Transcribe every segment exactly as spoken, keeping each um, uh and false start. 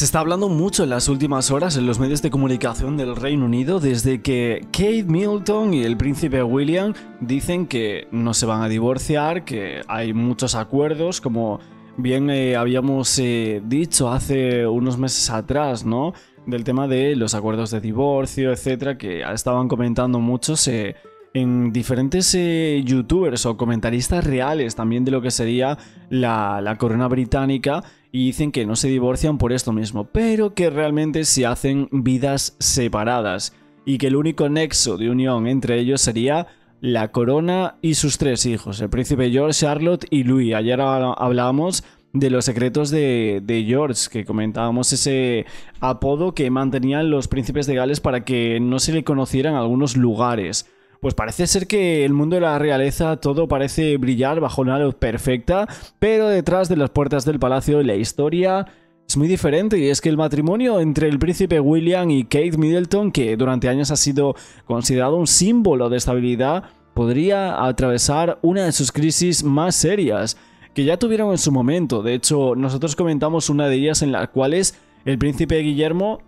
Se está hablando mucho en las últimas horas en los medios de comunicación del Reino Unido desde que Kate Middleton y el príncipe William dicen que no se van a divorciar, que hay muchos acuerdos, como bien eh, habíamos eh, dicho hace unos meses atrás, ¿no? Del tema de los acuerdos de divorcio, etcétera, que estaban comentando muchos eh, en diferentes eh, youtubers o comentaristas reales también de lo que sería la, la corona británica, y dicen que no se divorcian por esto mismo, pero que realmente se hacen vidas separadas y que el único nexo de unión entre ellos sería la corona y sus tres hijos, el príncipe George, Charlotte y Louis. Ayer hablábamos de los secretos de, de George, que comentábamos ese apodo que mantenían los príncipes de Gales para que no se le conocieran algunos lugares. Pues parece ser que el mundo de la realeza todo parece brillar bajo una luz perfecta, pero detrás de las puertas del palacio la historia es muy diferente, y es que el matrimonio entre el príncipe William y Kate Middleton, que durante años ha sido considerado un símbolo de estabilidad, podría atravesar una de sus crisis más serias, que ya tuvieron en su momento. De hecho, nosotros comentamos una de ellas en las cuales el príncipe Guillermo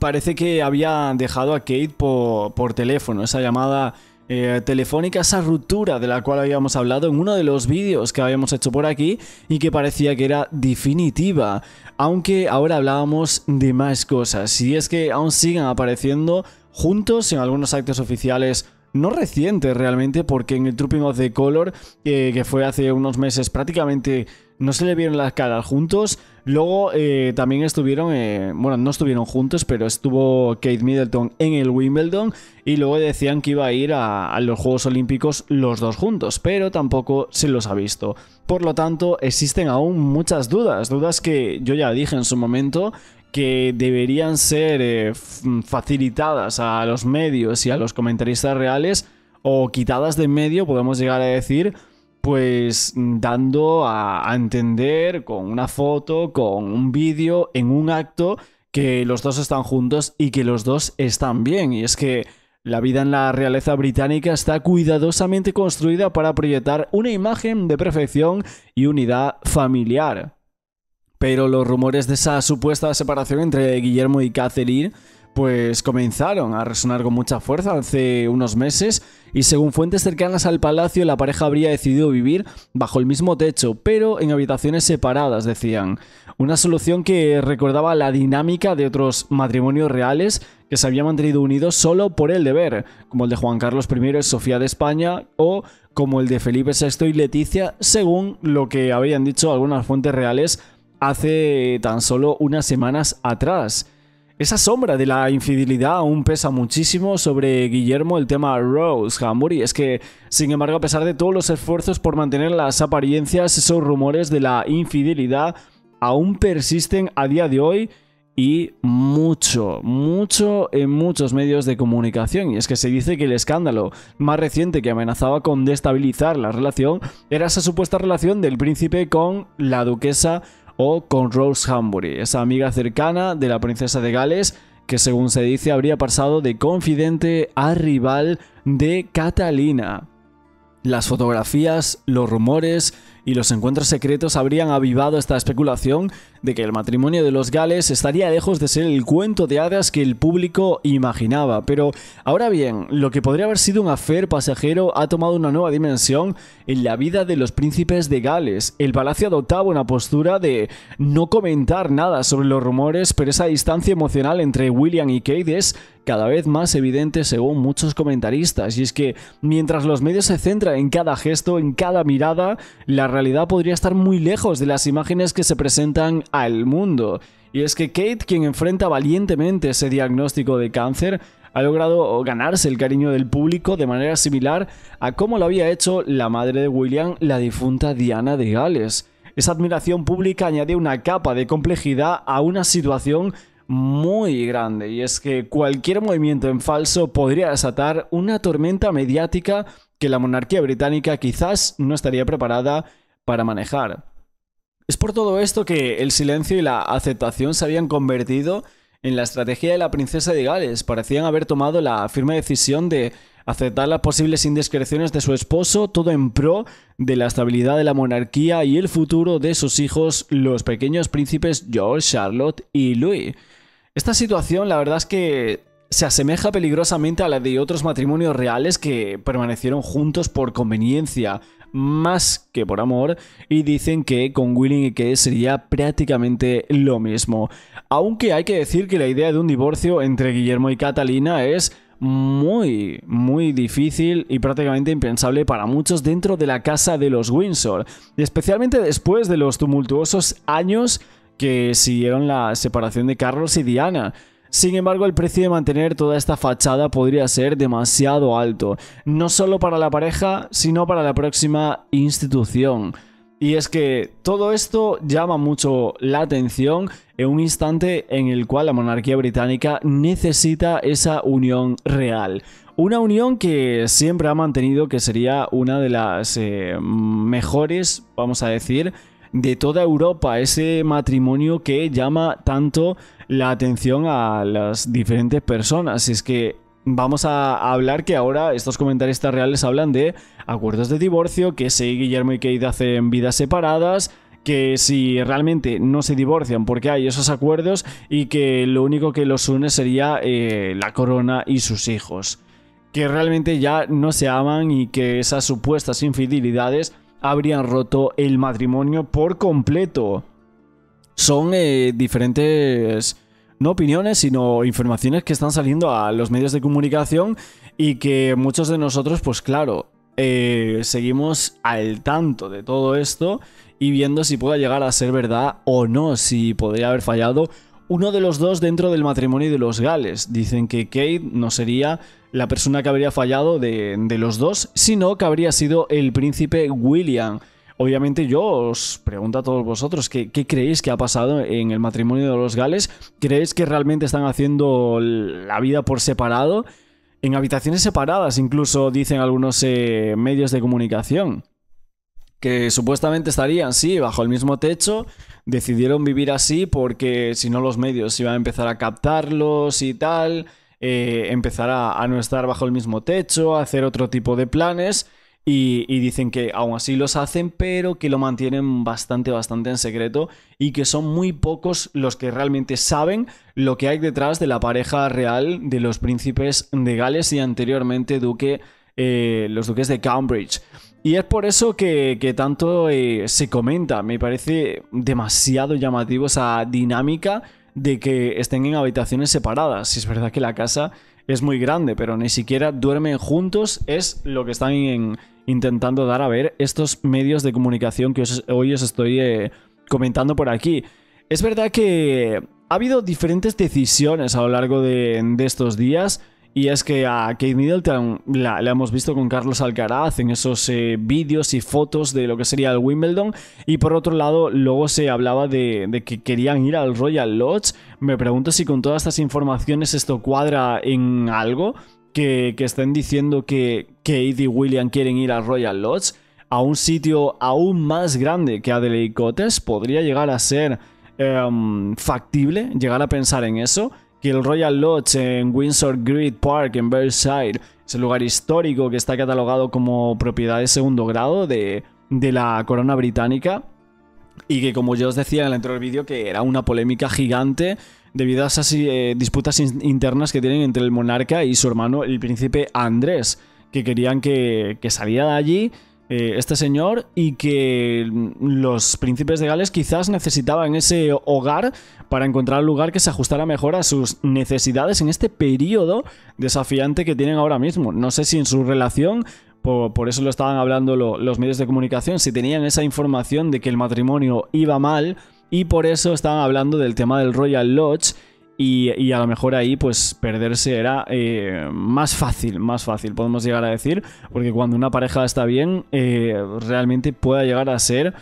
parece que había dejado a Kate por, por teléfono, esa llamada eh, telefónica, esa ruptura de la cual habíamos hablado en uno de los vídeos que habíamos hecho por aquí y que parecía que era definitiva, aunque ahora hablábamos de más cosas, y es que aún siguen apareciendo juntos en algunos actos oficiales no recientes realmente, porque en el Trooping of the Color, eh, que fue hace unos meses, prácticamente no se le vieron las caras juntos. Luego eh, también estuvieron, eh, bueno, no estuvieron juntos, pero estuvo Kate Middleton en el Wimbledon, y luego decían que iba a ir a, a los Juegos Olímpicos los dos juntos, pero tampoco se los ha visto. Por lo tanto, existen aún muchas dudas, dudas que yo ya dije en su momento que deberían ser eh, facilitadas a los medios y a los comentaristas reales, o quitadas de en medio, podemos llegar a decir, pues dando a, a entender con una foto, con un vídeo, en un acto, que los dos están juntos y que los dos están bien. Y es que la vida en la realeza británica está cuidadosamente construida para proyectar una imagen de perfección y unidad familiar. Pero los rumores de esa supuesta separación entre Guillermo y Catherine pues comenzaron a resonar con mucha fuerza hace unos meses, y según fuentes cercanas al palacio la pareja habría decidido vivir bajo el mismo techo, pero en habitaciones separadas, decían. Una solución que recordaba la dinámica de otros matrimonios reales que se habían mantenido unidos solo por el deber, como el de Juan Carlos primero y Sofía de España, o como el de Felipe sexto y Leticia, según lo que habían dicho algunas fuentes reales hace tan solo unas semanas atrás. Esa sombra de la infidelidad aún pesa muchísimo sobre Guillermo, el tema Rose Hanbury. Es que, sin embargo, a pesar de todos los esfuerzos por mantener las apariencias, esos rumores de la infidelidad aún persisten a día de hoy, y mucho, mucho en muchos medios de comunicación. Y es que se dice que el escándalo más reciente que amenazaba con destabilizar la relación era esa supuesta relación del príncipe con la duquesa o con Rose Hanbury, esa amiga cercana de la princesa de Gales, que según se dice habría pasado de confidente a rival de Catalina. Las fotografías, los rumores y los encuentros secretos habrían avivado esta especulación de que el matrimonio de los Gales estaría lejos de ser el cuento de hadas que el público imaginaba. Pero ahora bien, lo que podría haber sido un affair pasajero ha tomado una nueva dimensión en la vida de los príncipes de Gales. El palacio adoptaba una postura de no comentar nada sobre los rumores, pero esa distancia emocional entre William y Kate es cada vez más evidente según muchos comentaristas, y es que mientras los medios se centran en cada gesto, en cada mirada, la realidad podría estar muy lejos de las imágenes que se presentan al mundo. Y es que Kate, quien enfrenta valientemente ese diagnóstico de cáncer, ha logrado ganarse el cariño del público de manera similar a como lo había hecho la madre de William, la difunta Diana de Gales. Esa admiración pública añade una capa de complejidad a una situación muy grande, y es que cualquier movimiento en falso podría desatar una tormenta mediática que la monarquía británica quizás no estaría preparada para manejar. Es por todo esto que el silencio y la aceptación se habían convertido en la estrategia de la princesa de Gales. Parecían haber tomado la firme decisión de aceptar las posibles indiscreciones de su esposo, todo en pro de la estabilidad de la monarquía y el futuro de sus hijos, los pequeños príncipes George, Charlotte y Louis. Esta situación, la verdad es que se asemeja peligrosamente a la de otros matrimonios reales que permanecieron juntos por conveniencia, más que por amor, y dicen que con William y Kate sería prácticamente lo mismo. Aunque hay que decir que la idea de un divorcio entre Guillermo y Catalina es muy, muy difícil y prácticamente impensable para muchos dentro de la casa de los Windsor, especialmente después de los tumultuosos años que siguieron la separación de Carlos y Diana. Sin embargo, el precio de mantener toda esta fachada podría ser demasiado alto, no solo para la pareja, sino para la próxima institución. Y es que todo esto llama mucho la atención en un instante en el cual la monarquía británica necesita esa unión real. Una unión que siempre ha mantenido que sería una de las eh, mejores, vamos a decir, de toda Europa, ese matrimonio que llama tanto la atención a las diferentes personas. Y es que vamos a hablar que ahora estos comentaristas reales hablan de acuerdos de divorcio, que si Guillermo y Kate hacen vidas separadas, que si realmente no se divorcian porque hay esos acuerdos, y que lo único que los une sería eh, la corona y sus hijos, que realmente ya no se aman y que esas supuestas infidelidades habrían roto el matrimonio por completo. Son eh, diferentes, no opiniones, sino informaciones que están saliendo a los medios de comunicación y que muchos de nosotros, pues claro, eh, seguimos al tanto de todo esto y viendo si pueda llegar a ser verdad o no, si podría haber fallado uno de los dos dentro del matrimonio de los Gales. Dicen que Kate no sería la persona que habría fallado de, de los dos, sino que habría sido el príncipe William. Obviamente yo os pregunto a todos vosotros, ¿qué, qué creéis que ha pasado en el matrimonio de los Gales? ¿Creéis que realmente están haciendo la vida por separado? En habitaciones separadas, incluso dicen algunos eh, medios de comunicación, que supuestamente estarían, sí, bajo el mismo techo. Decidieron vivir así porque si no los medios iban a empezar a captarlos y tal, eh, empezar a, a no estar bajo el mismo techo, a hacer otro tipo de planes, y, y dicen que aún así los hacen, pero que lo mantienen bastante, bastante en secreto, y que son muy pocos los que realmente saben lo que hay detrás de la pareja real de los príncipes de Gales y anteriormente duque, eh, los duques de Cambridge. Y es por eso que, que tanto eh, se comenta. Me parece demasiado llamativo esa dinámica de que estén en habitaciones separadas. Si es verdad que la casa es muy grande, pero ni siquiera duermen juntos, es lo que están en, intentando dar a ver estos medios de comunicación que os, hoy os estoy eh, comentando por aquí. Es verdad que ha habido diferentes decisiones a lo largo de, de estos días. Y es que a Kate Middleton la, la hemos visto con Carlos Alcaraz en esos eh, vídeos y fotos de lo que sería el Wimbledon. Y por otro lado, luego se hablaba de, de que querían ir al Royal Lodge. Me pregunto si con todas estas informaciones esto cuadra en algo. Que, que estén diciendo que Kate y William quieren ir al Royal Lodge, a un sitio aún más grande que Adelaide Cottage. Podría llegar a ser eh, factible, llegar a pensar en eso. Que el Royal Lodge en Windsor Great Park en Versailles es el lugar histórico que está catalogado como propiedad de segundo grado de, de la corona británica, y que, como yo os decía en el anterior vídeo, que era una polémica gigante debido a esas eh, disputas internas que tienen entre el monarca y su hermano el príncipe Andrés, que querían que, que saliera de allí eh, este señor, y que los príncipes de Gales quizás necesitaban ese hogar para encontrar un lugar que se ajustara mejor a sus necesidades en este periodo desafiante que tienen ahora mismo. No sé si en su relación, por, por eso lo estaban hablando lo, los medios de comunicación, si tenían esa información de que el matrimonio iba mal, y por eso estaban hablando del tema del Royal Lodge, y, y a lo mejor ahí pues perderse era eh, más fácil, más fácil podemos llegar a decir, porque cuando una pareja está bien, eh, realmente puede llegar a ser...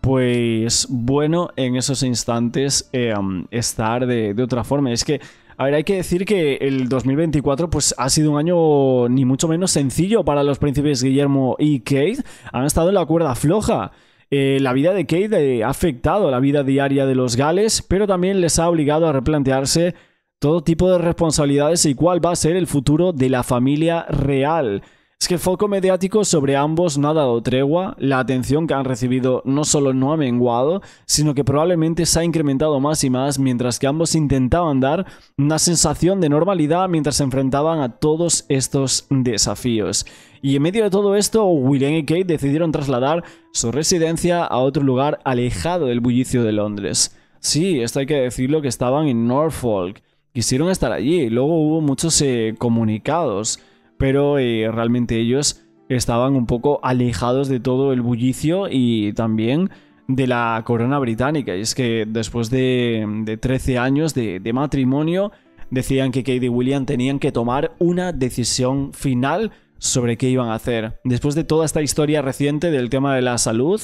pues bueno, en esos instantes eh, estar de, de otra forma. Es que, a ver, hay que decir que el dos mil veinticuatro pues, ha sido un año ni mucho menos sencillo para los príncipes Guillermo y Kate. Han estado en la cuerda floja. Eh, la vida de Kate eh, ha afectado la vida diaria de los Gales, pero también les ha obligado a replantearse todo tipo de responsabilidades y cuál va a ser el futuro de la familia real. Es que el foco mediático sobre ambos no ha dado tregua, la atención que han recibido no solo no ha menguado, sino que probablemente se ha incrementado más y más mientras que ambos intentaban dar una sensación de normalidad mientras se enfrentaban a todos estos desafíos. Y en medio de todo esto, William y Kate decidieron trasladar su residencia a otro lugar alejado del bullicio de Londres. Sí, esto hay que decirlo, que estaban en Norfolk, quisieron estar allí, luego hubo muchos eh, comunicados, pero eh, realmente ellos estaban un poco alejados de todo el bullicio y también de la corona británica. Y es que después de, de trece años de, de matrimonio, decían que Kate y William tenían que tomar una decisión final sobre qué iban a hacer. Después de toda esta historia reciente del tema de la salud,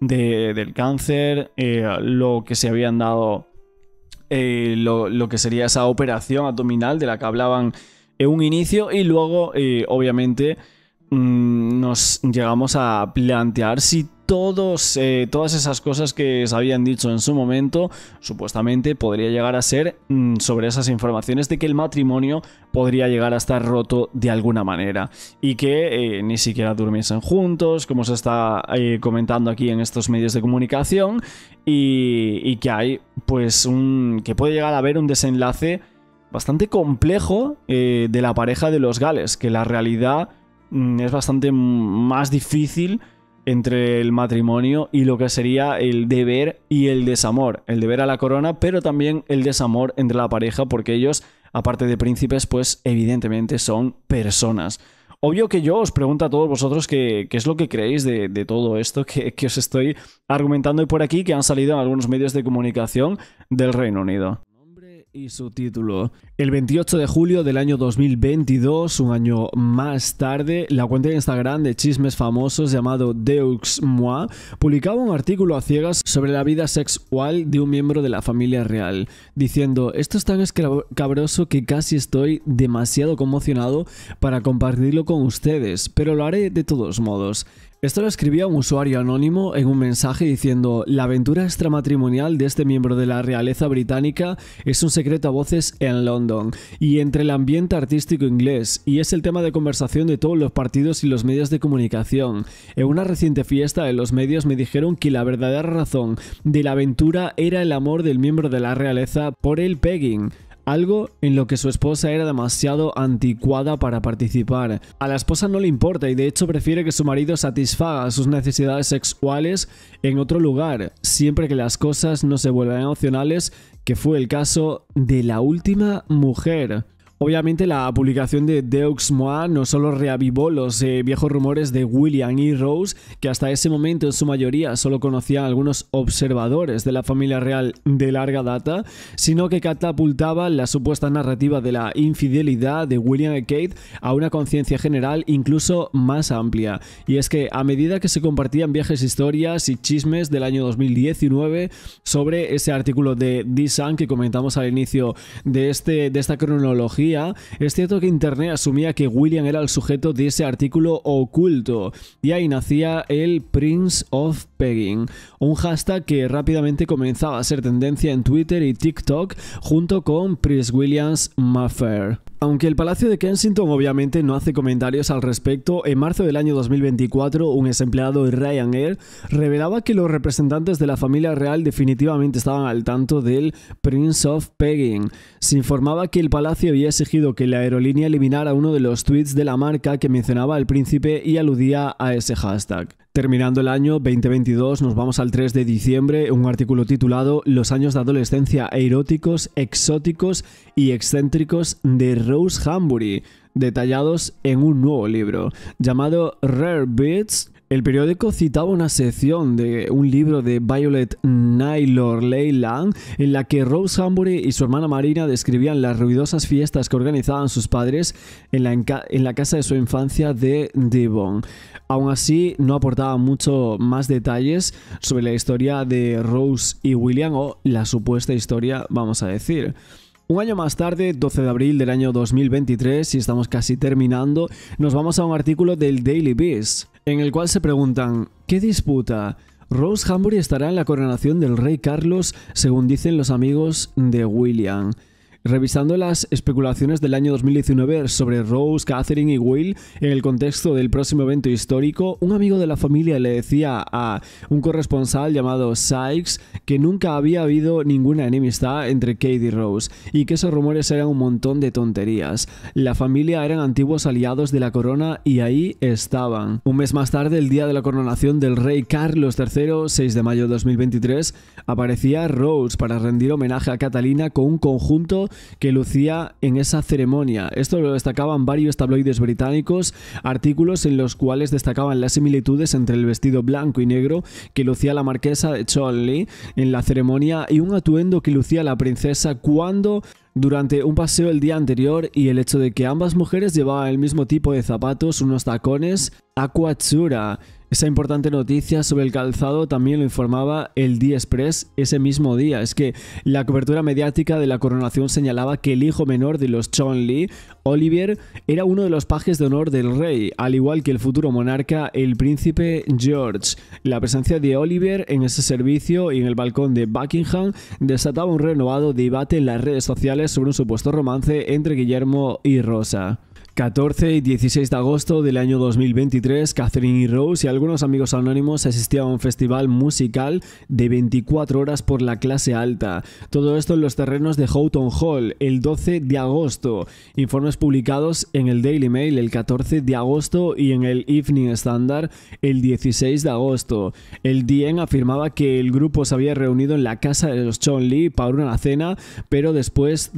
de, del cáncer, eh, lo que se habían dado, eh, lo, lo que sería esa operación abdominal de la que hablaban un inicio, y luego eh, obviamente mmm, nos llegamos a plantear si todos, eh, todas esas cosas que se habían dicho en su momento supuestamente podría llegar a ser mmm, sobre esas informaciones de que el matrimonio podría llegar a estar roto de alguna manera y que eh, ni siquiera durmiesen juntos, como se está eh, comentando aquí en estos medios de comunicación, y, y que hay pues un que puede llegar a haber un desenlace bastante complejo eh, de la pareja de los Gales, que la realidad mm, es bastante más difícil entre el matrimonio y lo que sería el deber y el desamor. El deber a la corona, pero también el desamor entre la pareja, porque ellos, aparte de príncipes, pues evidentemente son personas. Obvio que yo os pregunto a todos vosotros qué, qué es lo que creéis de, de todo esto que, que os estoy argumentando y por aquí, que han salido en algunos medios de comunicación del Reino Unido. Y su título. El veintiocho de julio del año dos mil veintidós, un año más tarde, la cuenta de Instagram de chismes famosos llamado Deuxmoi publicaba un artículo a ciegas sobre la vida sexual de un miembro de la familia real, diciendo: esto es tan escabroso que casi estoy demasiado conmocionado para compartirlo con ustedes, pero lo haré de todos modos. Esto lo escribía un usuario anónimo en un mensaje diciendo: la aventura extramatrimonial de este miembro de la realeza británica es un secreto a voces en London y entre el ambiente artístico inglés, y es el tema de conversación de todos los partidos y los medios de comunicación. En una reciente fiesta de los medios me dijeron que la verdadera razón de la aventura era el amor del miembro de la realeza por el pegging, algo en lo que su esposa era demasiado anticuada para participar. A la esposa no le importa y de hecho prefiere que su marido satisfaga sus necesidades sexuales en otro lugar, siempre que las cosas no se vuelvan emocionales, que fue el caso de la última mujer. Obviamente la publicación de Deuxmoi no solo reavivó los eh, viejos rumores de William y Rose, que hasta ese momento en su mayoría solo conocían algunos observadores de la familia real de larga data, sino que catapultaba la supuesta narrativa de la infidelidad de William y Kate a una conciencia general incluso más amplia. Y es que a medida que se compartían viejas historias y chismes del año dos mil diecinueve sobre ese artículo de The Sun que comentamos al inicio de, este, de esta cronología, es cierto que Internet asumía que William era el sujeto de ese artículo oculto, y ahí nacía el Prince of Pegging, un hashtag que rápidamente comenzaba a ser tendencia en Twitter y TikTok junto con Prince William's Maffair. Aunque el Palacio de Kensington obviamente no hace comentarios al respecto, en marzo del año dos mil veinticuatro un ex empleado de Ryanair revelaba que los representantes de la familia real definitivamente estaban al tanto del Prince of Pegging. Se informaba que el palacio había exigido que la aerolínea eliminara uno de los tweets de la marca que mencionaba al príncipe y aludía a ese hashtag. Terminando el año veinte veintidós, nos vamos al tres de diciembre, un artículo titulado Los años de adolescencia eróticos, exóticos y excéntricos de Rose Hanbury, detallados en un nuevo libro llamado Rare Bits. El periódico citaba una sección de un libro de Violet Naylor Leyland en la que Rose Hanbury y su hermana Marina describían las ruidosas fiestas que organizaban sus padres en la, en la casa de su infancia de Devon. Aún así, no aportaba mucho más detalles sobre la historia de Rose y William, o la supuesta historia, vamos a decir. Un año más tarde, doce de abril del año dos mil veintitrés, y estamos casi terminando, nos vamos a un artículo del Daily Beast, en el cual se preguntan: ¿qué disputa? Rose Hanbury estará en la coronación del rey Carlos, según dicen los amigos de William. Revisando las especulaciones del año dos mil diecinueve sobre Rose, Catherine y Will en el contexto del próximo evento histórico, un amigo de la familia le decía a un corresponsal llamado Sykes que nunca había habido ninguna enemistad entre Kate y Rose y que esos rumores eran un montón de tonterías. La familia eran antiguos aliados de la corona y ahí estaban. Un mes más tarde, el día de la coronación del rey Carlos tercero, seis de mayo de dos mil veintitrés, aparecía Rose para rendir homenaje a Catalina con un conjunto que lucía en esa ceremonia. Esto lo destacaban varios tabloides británicos, artículos en los cuales destacaban las similitudes entre el vestido blanco y negro que lucía la marquesa de Cholmondeley en la ceremonia y un atuendo que lucía la princesa cuando... Durante un paseo el día anterior, y el hecho de que ambas mujeres llevaban el mismo tipo de zapatos, unos tacones aquachura. Esa importante noticia sobre el calzado también lo informaba el The Express ese mismo día. Es que la cobertura mediática de la coronación señalaba que el hijo menor de los Cholmondeley, Oliver, era uno de los pajes de honor del rey, al igual que el futuro monarca, el príncipe George. La presencia de Oliver en ese servicio y en el balcón de Buckingham desataba un renovado debate en las redes sociales sobre un supuesto romance entre Guillermo y Rosa. catorce y dieciséis de agosto del año dos mil veintitrés, Catherine y Rose y algunos amigos anónimos asistían a un festival musical de veinticuatro horas por la clase alta. Todo esto en los terrenos de Houghton Hall el doce de agosto. Informes publicados en el Daily Mail el catorce de agosto y en el Evening Standard el dieciséis de agosto. El D N afirmaba que el grupo se había reunido en la casa de los Cholmondeley para una cena, pero después...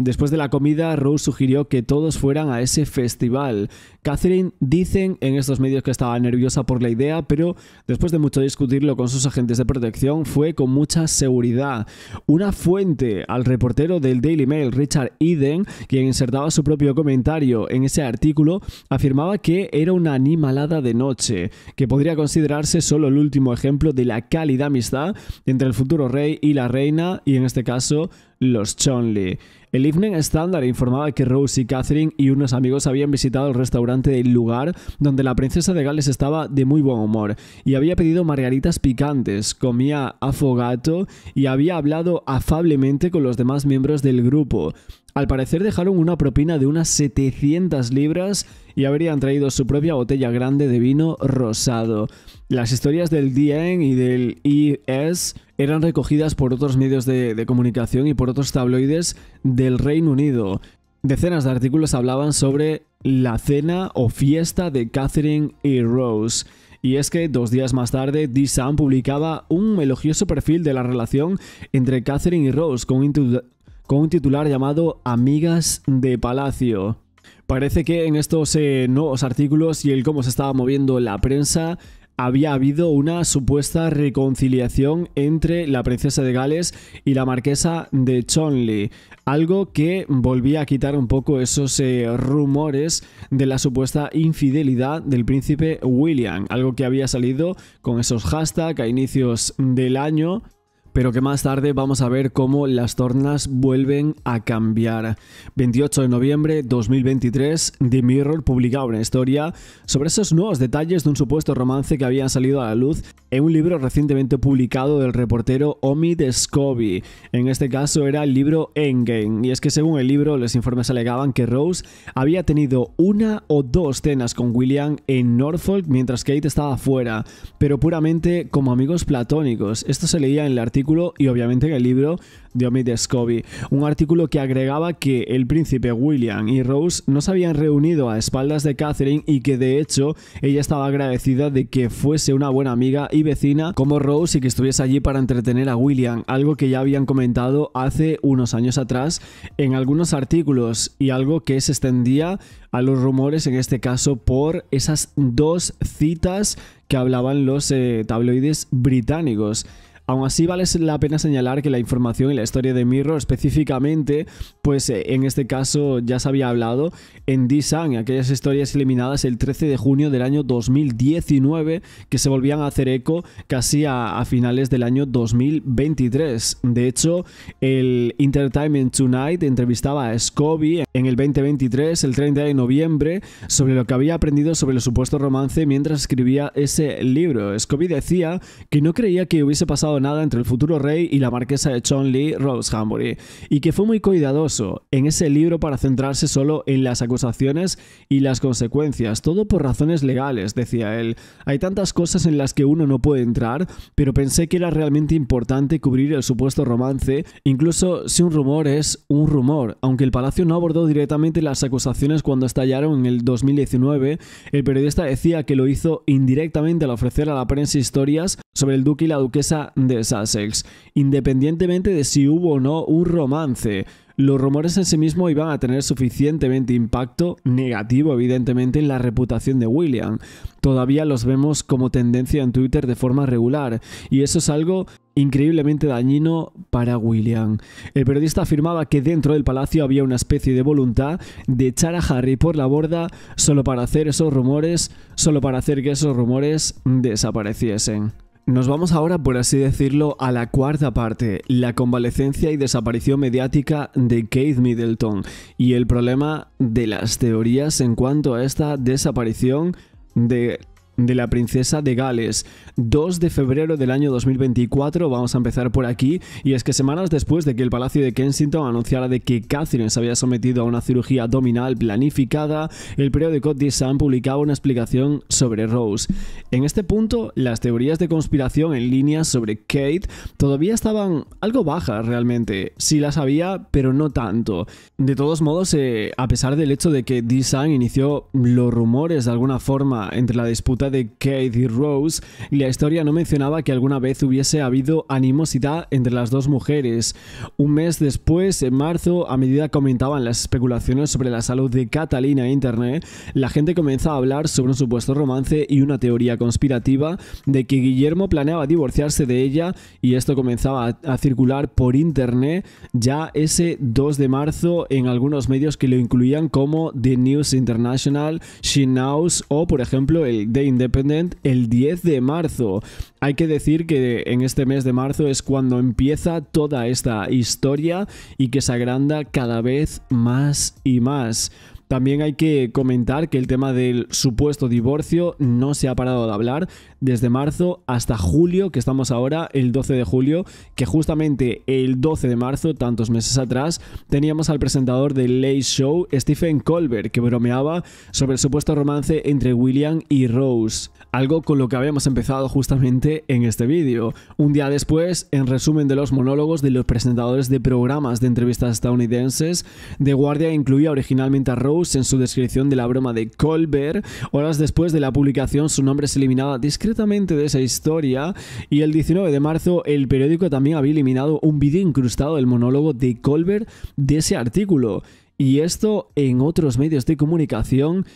Después de la comida, Rose sugirió que todos fueran a ese festival. Catherine, dicen en estos medios, que estaba nerviosa por la idea, pero después de mucho discutirlo con sus agentes de protección, fue con mucha seguridad. Una fuente al reportero del Daily Mail, Richard Eden, quien insertaba su propio comentario en ese artículo, afirmaba que era una animalada de noche, que podría considerarse solo el último ejemplo de la cálida amistad entre el futuro rey y la reina, y en este caso, los Cholmondeley. El Evening Standard informaba que Rose y Catherine y unos amigos habían visitado el restaurante del lugar, donde la princesa de Gales estaba de muy buen humor y había pedido margaritas picantes, comía affogato y había hablado afablemente con los demás miembros del grupo. Al parecer dejaron una propina de unas setecientas libras y habrían traído su propia botella grande de vino rosado. Las historias del D N y del E S eran recogidas por otros medios de, de comunicación y por otros tabloides del Reino Unido. Decenas de artículos hablaban sobre la cena o fiesta de Catherine y Rose. Y es que dos días más tarde, The Sun publicaba un elogioso perfil de la relación entre Catherine y Rose con un con un titular llamado Amigas de Palacio. Parece que en estos eh, nuevos artículos y el cómo se estaba moviendo la prensa, había habido una supuesta reconciliación entre la princesa de Gales y la marquesa de Cholmondeley, algo que volvía a quitar un poco esos eh, rumores de la supuesta infidelidad del príncipe William, algo que había salido con esos hashtags a inicios del año, pero que más tarde vamos a ver cómo las tornas vuelven a cambiar. veintiocho de noviembre de dos mil veintitrés, The Mirror publicaba una historia sobre esos nuevos detalles de un supuesto romance que habían salido a la luz en un libro recientemente publicado del reportero Omid Scobie. En este caso era el libro Endgame, y es que según el libro, los informes alegaban que Rose había tenido una o dos cenas con William en Norfolk mientras Kate estaba fuera, pero puramente como amigos platónicos. Esto se leía en el artículo y obviamente en el libro de Omid Scobie, un artículo que agregaba que el príncipe William y Rose no se habían reunido a espaldas de Catherine y que de hecho ella estaba agradecida de que fuese una buena amiga y vecina como Rose y que estuviese allí para entretener a William, algo que ya habían comentado hace unos años atrás en algunos artículos y algo que se extendía a los rumores en este caso por esas dos citas que hablaban los eh, tabloides británicos. Aún así, vale la pena señalar que la información y la historia de Mirror específicamente, pues en este caso ya se había hablado en The Sun, aquellas historias eliminadas el trece de junio del año dos mil diecinueve, que se volvían a hacer eco casi a, a finales del año dos mil veintitrés. De hecho, el Entertainment Tonight entrevistaba a Scobie en el veinte veintitrés, el treinta de noviembre, sobre lo que había aprendido sobre el supuesto romance mientras escribía ese libro. Scobie decía que no creía que hubiese pasado pasado nada entre el futuro rey y la marquesa de Cholmondeley, Rose Hanbury, y que fue muy cuidadoso en ese libro para centrarse solo en las acusaciones y las consecuencias, todo por razones legales, decía él. Hay tantas cosas en las que uno no puede entrar, pero pensé que era realmente importante cubrir el supuesto romance, incluso si un rumor es un rumor. Aunque el Palacio no abordó directamente las acusaciones cuando estallaron en el dos mil diecinueve, el periodista decía que lo hizo indirectamente al ofrecer a la prensa historias sobre el duque y la duquesa de Sussex, independientemente de si hubo o no un romance. Los rumores en sí mismos iban a tener suficientemente impacto negativo, evidentemente, en la reputación de William. Todavía los vemos como tendencia en Twitter de forma regular, y eso es algo increíblemente dañino para William. El periodista afirmaba que dentro del palacio había una especie de voluntad de echar a Harry por la borda solo para hacer esos rumores, solo para hacer que esos rumores desapareciesen. Nos vamos ahora, por así decirlo, a la cuarta parte, la convalecencia y desaparición mediática de Kate Middleton y el problema de las teorías en cuanto a esta desaparición de... de la princesa de Gales. dos de febrero del año dos mil veinticuatro, vamos a empezar por aquí, y es que semanas después de que el Palacio de Kensington anunciara de que Catherine se había sometido a una cirugía abdominal planificada, el periódico The Sun publicaba una explicación sobre Rose. En este punto, las teorías de conspiración en línea sobre Kate todavía estaban algo bajas realmente. Sí las había, pero no tanto. De todos modos, eh, a pesar del hecho de que The Sun inició los rumores de alguna forma entre la disputa de Kate y Rose, la historia no mencionaba que alguna vez hubiese habido animosidad entre las dos mujeres. Un mes después, en marzo, a medida que aumentaban las especulaciones sobre la salud de Catalina en internet, la gente comenzó a hablar sobre un supuesto romance y una teoría conspirativa de que Guillermo planeaba divorciarse de ella, y esto comenzaba a circular por internet ya ese dos de marzo en algunos medios que lo incluían como The News International, She Knows o, por ejemplo, el Daily Independent el diez de marzo. Hay que decir que en este mes de marzo es cuando empieza toda esta historia y que se agranda cada vez más y más. También hay que comentar que el tema del supuesto divorcio no se ha parado de hablar desde marzo hasta julio, que estamos ahora, el doce de julio, que justamente el doce de marzo, tantos meses atrás, teníamos al presentador del Late Show, Stephen Colbert, que bromeaba sobre el supuesto romance entre William y Rose, algo con lo que habíamos empezado justamente en este vídeo. Un día después, en resumen de los monólogos de los presentadores de programas de entrevistas estadounidenses, The Guardian incluía originalmente a Rose en su descripción de la broma de Colbert. Horas después de la publicación, su nombre se eliminaba discretamente de esa historia, y el diecinueve de marzo el periódico también había eliminado un vídeo incrustado del monólogo de Colbert de ese artículo. Y esto en otros medios de comunicación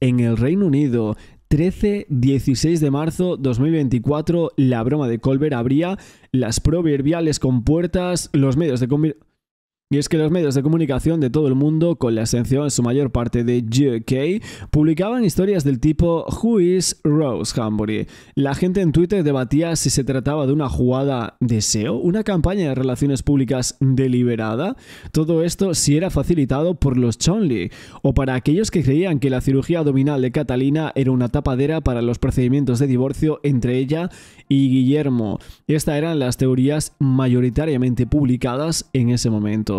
en el Reino Unido. trece dieciséis de marzo dos mil veinticuatro, la broma de Colbert abría las proverbiales compuertas. Los medios de comunicación Y es que los medios de comunicación de todo el mundo, con la excepción en su mayor parte de U K, publicaban historias del tipo "Who is Rose Hanbury?". La gente en Twitter debatía si se trataba de una jugada de S E O, una campaña de relaciones públicas deliberada. Todo esto si era facilitado por los Cholmondeley, o para aquellos que creían que la cirugía abdominal de Catalina era una tapadera para los procedimientos de divorcio entre ella y Guillermo. Estas eran las teorías mayoritariamente publicadas en ese momento.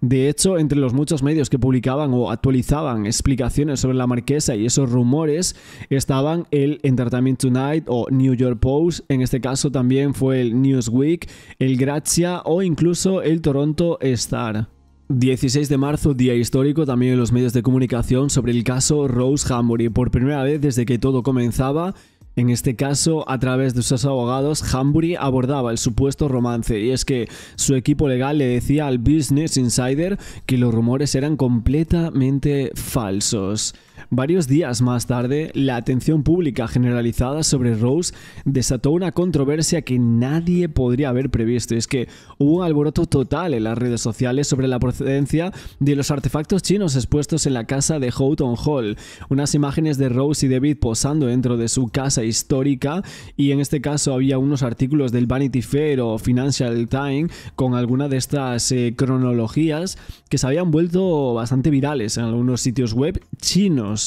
De hecho, entre los muchos medios que publicaban o actualizaban explicaciones sobre la marquesa y esos rumores estaban el Entertainment Tonight o New York Post, en este caso también fue el Newsweek, el Grazia o incluso el Toronto Star. dieciséis de marzo, día histórico también en los medios de comunicación sobre el caso Rose Hanbury. Por primera vez desde que todo comenzaba, en este caso, a través de sus abogados, Hanbury abordaba el supuesto romance, y es que su equipo legal le decía al Business Insider que los rumores eran completamente falsos. Varios días más tarde, la atención pública generalizada sobre Rose desató una controversia que nadie podría haber previsto. Es que hubo un alboroto total en las redes sociales sobre la procedencia de los artefactos chinos expuestos en la casa de Houghton Hall. Unas imágenes de Rose y David posando dentro de su casa histórica, y en este caso había unos artículos del Vanity Fair o Financial Times con alguna de estas eh, cronologías que se habían vuelto bastante virales en algunos sitios web chinos.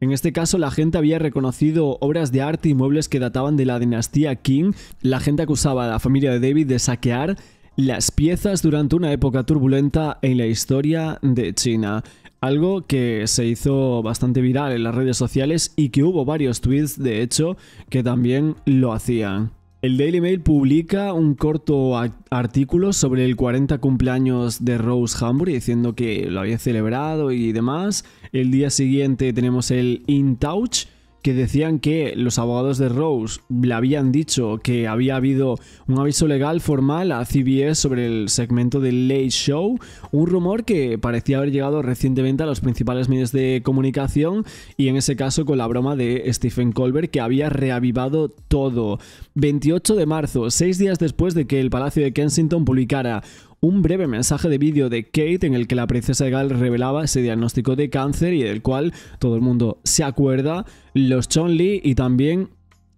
En este caso, la gente había reconocido obras de arte y muebles que databan de la dinastía Qing. La gente acusaba a la familia de David de saquear las piezas durante una época turbulenta en la historia de China. Algo que se hizo bastante viral en las redes sociales y que hubo varios tweets, de hecho, que también lo hacían. El Daily Mail publica un corto artículo sobre el cuarenta cumpleaños de Rose Hanbury, diciendo que lo había celebrado y demás. El día siguiente tenemos el In Touch, que decían que los abogados de Rose le habían dicho que había habido un aviso legal formal a C B S sobre el segmento del Late Show, un rumor que parecía haber llegado recientemente a los principales medios de comunicación, y en ese caso con la broma de Stephen Colbert, que había reavivado todo. veintiocho de marzo, seis días después de que el Palacio de Kensington publicara un breve mensaje de vídeo de Kate en el que la princesa de Gales revelaba ese diagnóstico de cáncer y del cual todo el mundo se acuerda, los Chonli y también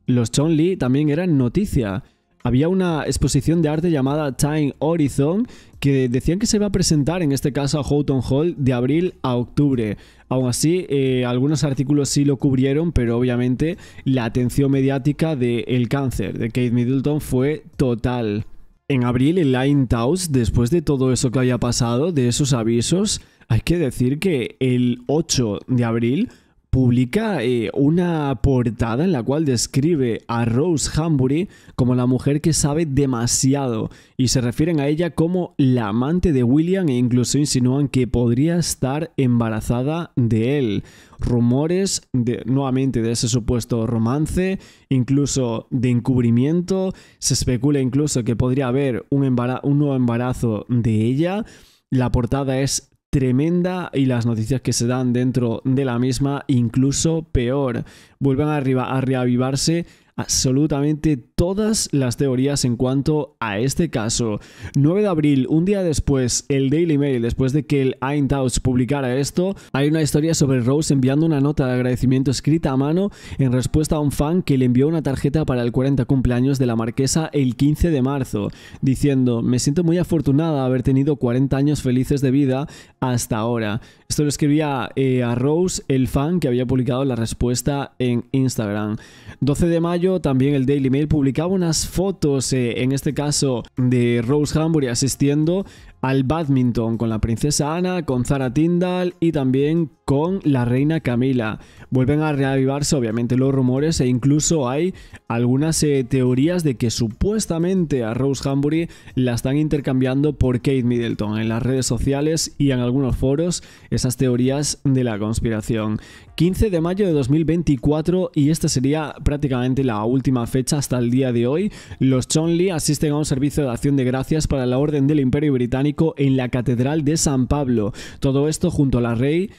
los Chonli también eran noticia. Había una exposición de arte llamada Time Horizon que decían que se iba a presentar, en este caso a Houghton Hall, de abril a octubre. Aún así, eh, algunos artículos sí lo cubrieron, pero obviamente la atención mediática del cáncer de Kate Middleton fue total. En abril, el Line Taos, después de todo eso que había pasado, de esos avisos, hay que decir que el ocho de abril publica eh, una portada en la cual describe a Rose Hanbury como la mujer que sabe demasiado, y se refieren a ella como la amante de William e incluso insinúan que podría estar embarazada de él. Rumores de, nuevamente de ese supuesto romance, incluso de encubrimiento. Se especula incluso que podría haber un, embarazo, un nuevo embarazo de ella. La portada es tremenda y las noticias que se dan dentro de la misma incluso peor. Vuelven arriba a reavivarse absolutamente todas las teorías en cuanto a este caso. nueve de abril, un día después, el Daily Mail, después de que el In Touch publicara esto, hay una historia sobre Rose enviando una nota de agradecimiento escrita a mano en respuesta a un fan que le envió una tarjeta para el cuarenta cumpleaños de la marquesa el quince de marzo, diciendo: "Me siento muy afortunada de haber tenido cuarenta años felices de vida hasta ahora". Esto lo escribía eh, a Rose el fan que había publicado la respuesta en Instagram. doce de mayo, también el Daily Mail publicaba unas fotos, eh, en este caso de Rose Hanbury asistiendo al bádminton con la princesa Ana, con Zara Tyndall y también con la reina Camila. Vuelven a reavivarse obviamente los rumores e incluso hay algunas eh, teorías de que supuestamente a Rose Hanbury la están intercambiando por Kate Middleton en las redes sociales y en algunos foros, esas teorías de la conspiración. quince de mayo de dos mil veinticuatro, y esta sería prácticamente la última fecha hasta el día de hoy. Los Chonli asisten a un servicio de acción de gracias para la Orden del Imperio Británico en la Catedral de San Pablo. Todo esto junto a la rey,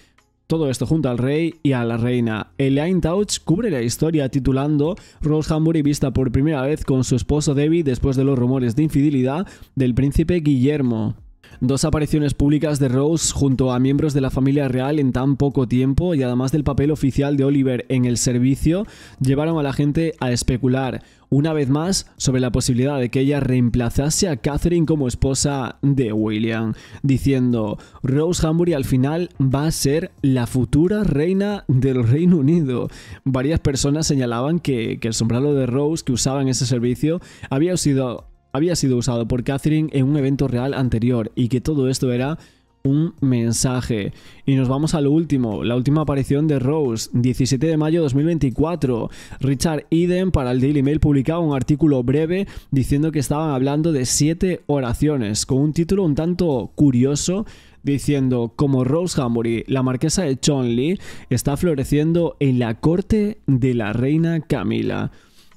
todo esto junto al rey y a la reina. El In Touch cubre la historia titulando: "Rose Hanbury vista por primera vez con su esposo David después de los rumores de infidelidad del príncipe Guillermo". Dos apariciones públicas de Rose junto a miembros de la familia real en tan poco tiempo, y además del papel oficial de Oliver en el servicio, llevaron a la gente a especular una vez más sobre la posibilidad de que ella reemplazase a Catherine como esposa de William, diciendo: "Rose Hanbury al final va a ser la futura reina del Reino Unido". Varias personas señalaban que, que el sombrero de Rose que usaba en ese servicio había sido... había sido usado por Catherine en un evento real anterior y que todo esto era un mensaje. Y nos vamos a lo último, la última aparición de Rose, diecisiete de mayo de dos mil veinticuatro. Richard Eden para el Daily Mail publicaba un artículo breve diciendo que estaban hablando de siete oraciones, con un título un tanto curioso, diciendo: "Como Rose Hanbury, la marquesa de Cholmondeley está floreciendo en la corte de la reina Camila".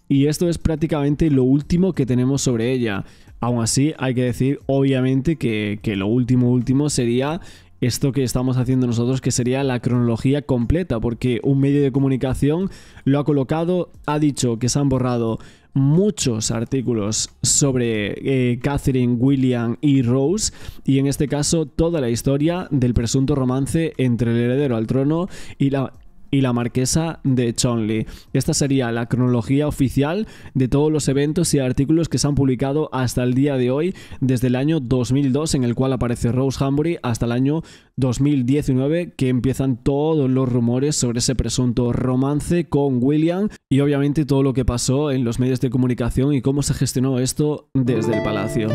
Y esto es prácticamente lo último que tenemos sobre ella. Aún así, hay que decir, obviamente, que, que lo último último sería esto que estamos haciendo nosotros, que sería la cronología completa, porque un medio de comunicación lo ha colocado, ha dicho que se han borrado muchos artículos sobre eh, Catherine, William y Rose, y en este caso toda la historia del presunto romance entre el heredero al trono y la... y la marquesa de Cholmondeley. Esta sería la cronología oficial de todos los eventos y artículos que se han publicado hasta el día de hoy, desde el año dos mil dos, en el cual aparece Rose Hanbury, hasta el año dos mil diecinueve, que empiezan todos los rumores sobre ese presunto romance con William y obviamente todo lo que pasó en los medios de comunicación y cómo se gestionó esto desde el palacio.